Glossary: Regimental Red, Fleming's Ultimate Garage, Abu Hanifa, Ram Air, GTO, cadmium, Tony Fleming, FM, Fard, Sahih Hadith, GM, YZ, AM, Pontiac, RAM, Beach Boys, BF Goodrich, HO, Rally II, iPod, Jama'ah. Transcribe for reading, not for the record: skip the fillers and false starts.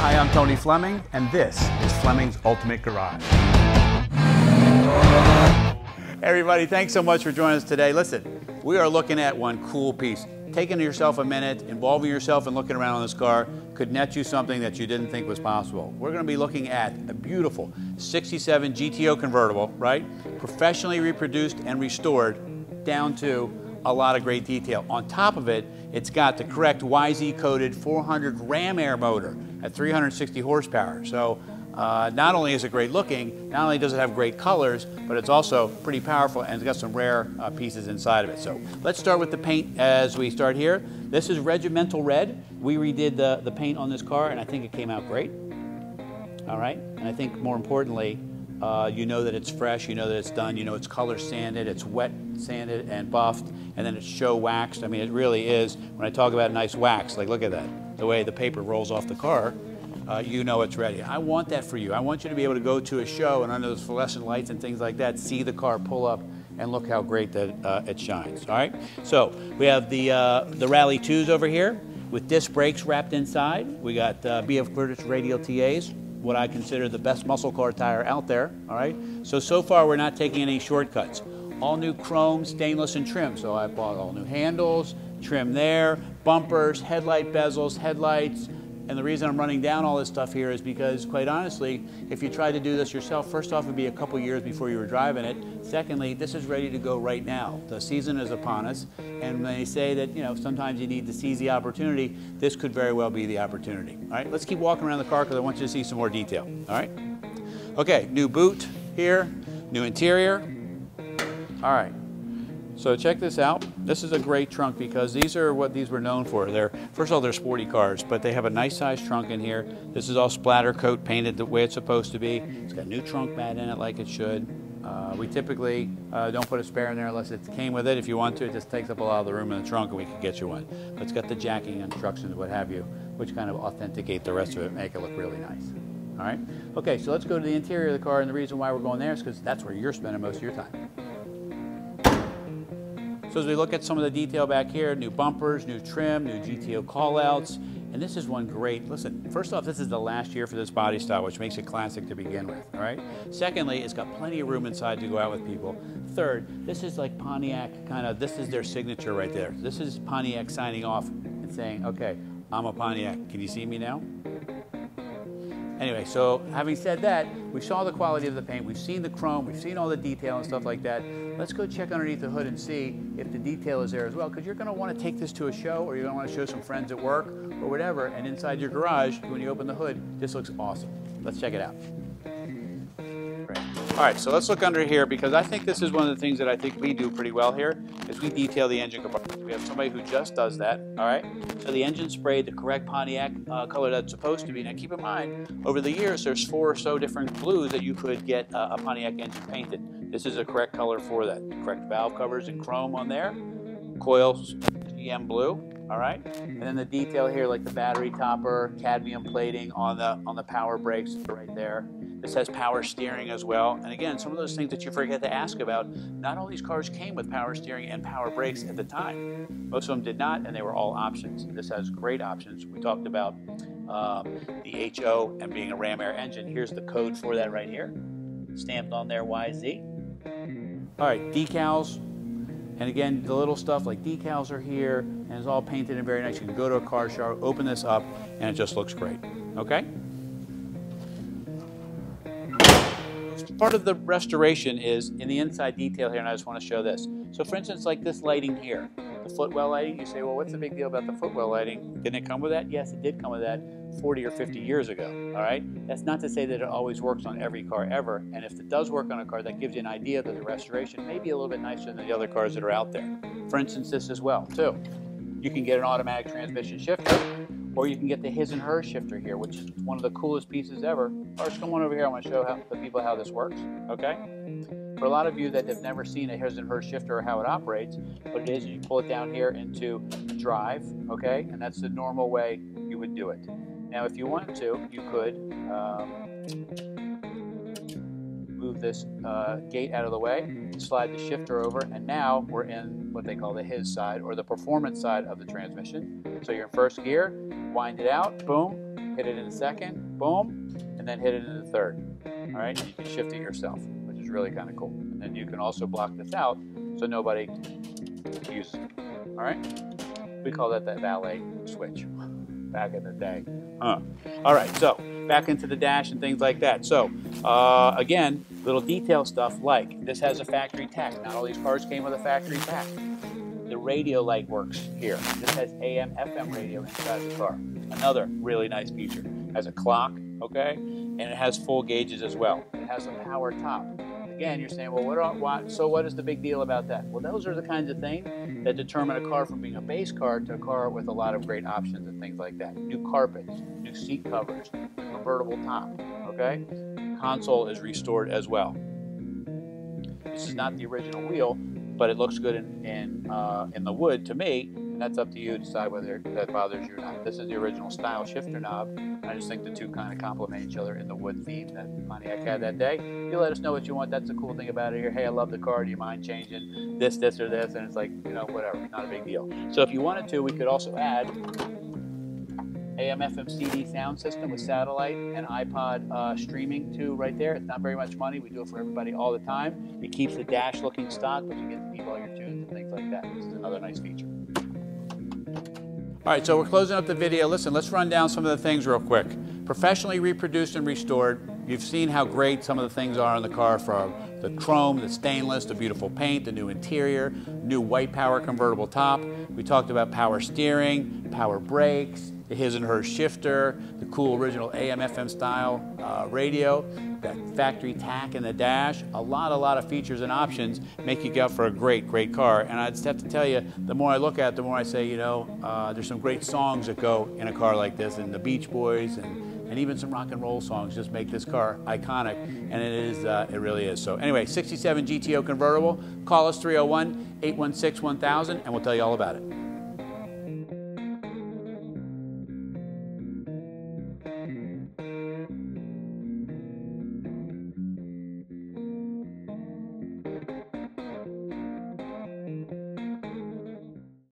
Hi, I'm Tony Fleming, and this is Fleming's Ultimate Garage. Everybody, thanks so much for joining us today. Listen, we are looking at one cool piece. Taking yourself a minute, involving yourself and looking around on this car could net you something that you didn't think was possible. We're going to be looking at a beautiful 67 GTO convertible, right? Professionally reproduced and restored down to a lot of great detail. On top of it, it's got the correct YZ coded 400 Ram Air motor at 360 horsepower. So not only is it great looking, not only does it have great colors, but it's also pretty powerful and it's got some rare pieces inside of it. So let's start with the paint as we start here. This is Regimental Red. We redid the paint on this car and I think it came out great. All right, and I think more importantly, you know that it's fresh, you know that it's done, you know it's color sanded, it's wet sanded and buffed, and then it's show waxed. I mean, it really is, when I talk about a nice wax, like look at that, the way the paper rolls off the car, you know it's ready. I want that for you. I want you to be able to go to a show and under those fluorescent lights and things like that, see the car pull up and look how great that it shines, all right? So we have the Rally IIs over here with disc brakes wrapped inside. We got BF Goodrich radial TAs, what I consider the best muscle car tire out there, all right? So far we're not taking any shortcuts. All new chrome, stainless, and trim. So I bought all new handles, trim there, bumpers, headlight bezels, headlights, and the reason I'm running down all this stuff here is because, quite honestly, if you tried to do this yourself, first off, it'd be a couple years before you were driving it. Secondly, this is ready to go right now. The season is upon us, and when they say that, you know, sometimes you need to seize the opportunity, this could very well be the opportunity. All right, let's keep walking around the car because I want you to see some more detail. All right? Okay, new boot here, new interior. All right. So check this out. This is a great trunk because these are what these were known for. They're, first of all, they're sporty cars, but they have a nice size trunk in here. This is all splatter coat painted the way it's supposed to be. It's got a new trunk mat in it like it should. We typically don't put a spare in there unless it came with it. If you want to, it just takes up a lot of the room in the trunk and we could get you one. But it's got the jacking instructions, what have you, which kind of authenticate the rest of it, make it look really nice. All right? Okay, so let's go to the interior of the car, and the reason why we're going there is because that's where you're spending most of your time. So as we look at some of the detail back here, new bumpers, new trim, new GTO callouts, and this is one great, listen, first off, this is the last year for this body style, which makes it classic to begin with, all right? Secondly, it's got plenty of room inside to go out with people. Third, this is like Pontiac kind of, this is their signature right there. This is Pontiac signing off and saying, okay, I'm a Pontiac, can you see me now? Anyway, so having said that, we saw the quality of the paint, we've seen the chrome, we've seen all the detail and stuff like that. Let's go check underneath the hood and see if the detail is there as well, because you're going to want to take this to a show, or you're going to want to show some friends at work or whatever, and inside your garage, when you open the hood, this looks awesome. Let's check it out. Great. All right, so let's look under here, because I think this is one of the things that I think we do pretty well here, is we detail the engine compartment. We have somebody who just does that, all right? So the engine sprayed the correct Pontiac color that's supposed to be. Now keep in mind, over the years, there's four or so different blues that you could get a Pontiac engine painted. This is the correct color for that. Correct valve covers and chrome on there. Coils, GM blue, all right? And then the detail here, like the battery topper, cadmium plating on the power brakes right there. This has power steering as well. And again, some of those things that you forget to ask about, not all these cars came with power steering and power brakes at the time. Most of them did not, and they were all options. This has great options. We talked about the HO and being a Ram Air engine. Here's the code for that right here. Stamped on there, YZ. All right, decals, and again, the little stuff like decals are here, and it's all painted and very nice. You can go to a car show, open this up, and it just looks great, okay? Part of the restoration is in the inside detail here, and I just want to show this. So for instance, like this lighting here, the footwell lighting, you say, well, what's the big deal about the footwell lighting? Didn't it come with that? Yes, it did come with that 40 or 50 years ago, all right? That's not to say that it always works on every car ever, and if it does work on a car, that gives you an idea that the restoration may be a little bit nicer than the other cars that are out there. For instance, this as well, too. You can get an automatic transmission shifter, or you can get the his and her shifter here, which is one of the coolest pieces ever. All right, come on over here, I want to show the people how this works, okay? For a lot of you that have never seen a his and her shifter or how it operates, what it is you pull it down here into drive, okay? And that's the normal way you would do it. Now, if you want to, you could move this gate out of the way, slide the shifter over, and now we're in what they call the his side or the performance side of the transmission. So you're in first gear, wind it out, boom, hit it in the second, boom, and then hit it in the third. All right, you can shift it yourself, which is really kind of cool. And then you can also block this out so nobody uses it. All right, we call that the valet switch back in the day. All right, so back into the dash and things like that. So again, little detail stuff like this has a factory tack. Not all these cars came with a factory tack. The radio light works here. This has AM, FM radio inside the car. Another really nice feature. Has a clock, okay, and it has full gauges as well. It has a power top. Again, you're saying, well, so what is the big deal about that? Well, those are the kinds of things that determine a car from being a base car to a car with a lot of great options and things like that. New carpets, new seat covers, convertible top, okay? Console is restored as well. This is not the original wheel, but it looks good in the wood to me, and that's up to you to decide whether that bothers you or not. This is the original style shifter knob. I just think the two kind of complement each other in the wood theme that Pontiac had that day. You let us know what you want. That's the cool thing about it here. Hey, I love the car. Do you mind changing this, or this? And it's like, you know, whatever. Not a big deal. So if you wanted to, we could also add AM, FM, CD sound system with satellite and iPod streaming too right there. It's not very much money. We do it for everybody all the time. It keeps the dash looking stock, but you get to keep all your tunes and things like that. This is another nice feature. All right, so we're closing up the video. Listen, let's run down some of the things real quick. Professionally reproduced and restored. You've seen how great some of the things are in the car, from the chrome, the stainless, the beautiful paint, the new interior, new white power convertible top. We talked about power steering, power brakes, the his and her shifter, the cool original AM, FM style radio, that factory tack in the dash. A lot of features and options make you go for a great, great car. And I just have to tell you, the more I look at it, the more I say, you know, there's some great songs that go in a car like this, and the Beach Boys, and even some rock and roll songs just make this car iconic, and it really is. So anyway, 67 GTO convertible, call us 301-816-1000, and we'll tell you all about it.